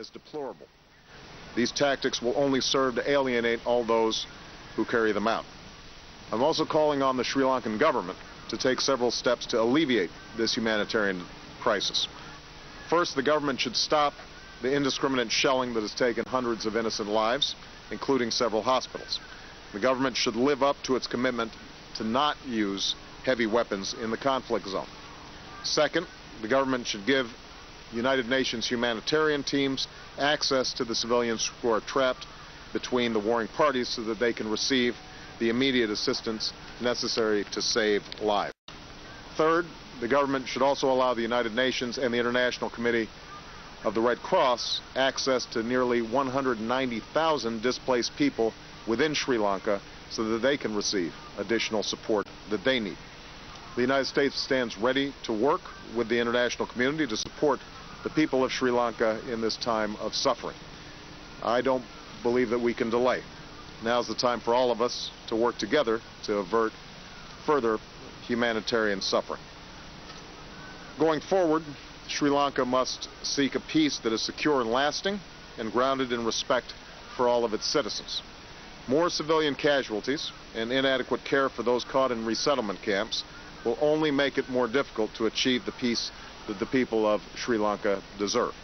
is deplorable. These tactics will only serve to alienate all those who carry them out. I'm also calling on the Sri Lankan government to take several steps to alleviate this humanitarian crisis. First, the government should stop the indiscriminate shelling that has taken hundreds of innocent lives, including several hospitals. The government should live up to its commitment to not use heavy weapons in the conflict zone. Second, the government should give United Nations humanitarian teams access to the civilians who are trapped between the warring parties so that they can receive the immediate assistance necessary to save lives. Third, the government should also allow the United Nations and the International Committee of the Red Cross access to nearly 190,000 displaced people within Sri Lanka so that they can receive additional support that they need. The United States stands ready to work with the international community to support the people of Sri Lanka in this time of suffering. I don't believe that we can delay. Now's the time for all of us to work together to avert further humanitarian suffering. Going forward, Sri Lanka must seek a peace that is secure and lasting and grounded in respect for all of its citizens. More civilian casualties and inadequate care for those caught in resettlement camps will only make it more difficult to achieve the peace that the people of Sri Lanka deserve.